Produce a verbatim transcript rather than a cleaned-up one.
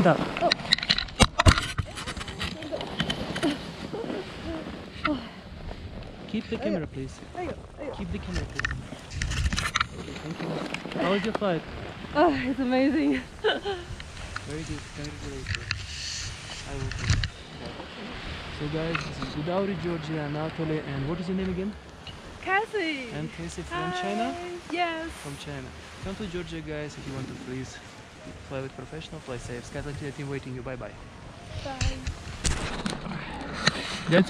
stand up. Oh. Keep the camera, please. Keep the camera, please. Okay, thank you. How was your flight? Oh, it's amazing. Very good. Congratulations. I will take it. So guys, this is Gudauri, Georgia, and Anatoly, and what is your name again? Cassie. And Cassie from Hi. China? Yes. From China. Come to Georgia, guys, if you want to please fly with professional, fly safe. SkyAtlantida team waiting you. Bye-bye. Bye. -bye. Bye.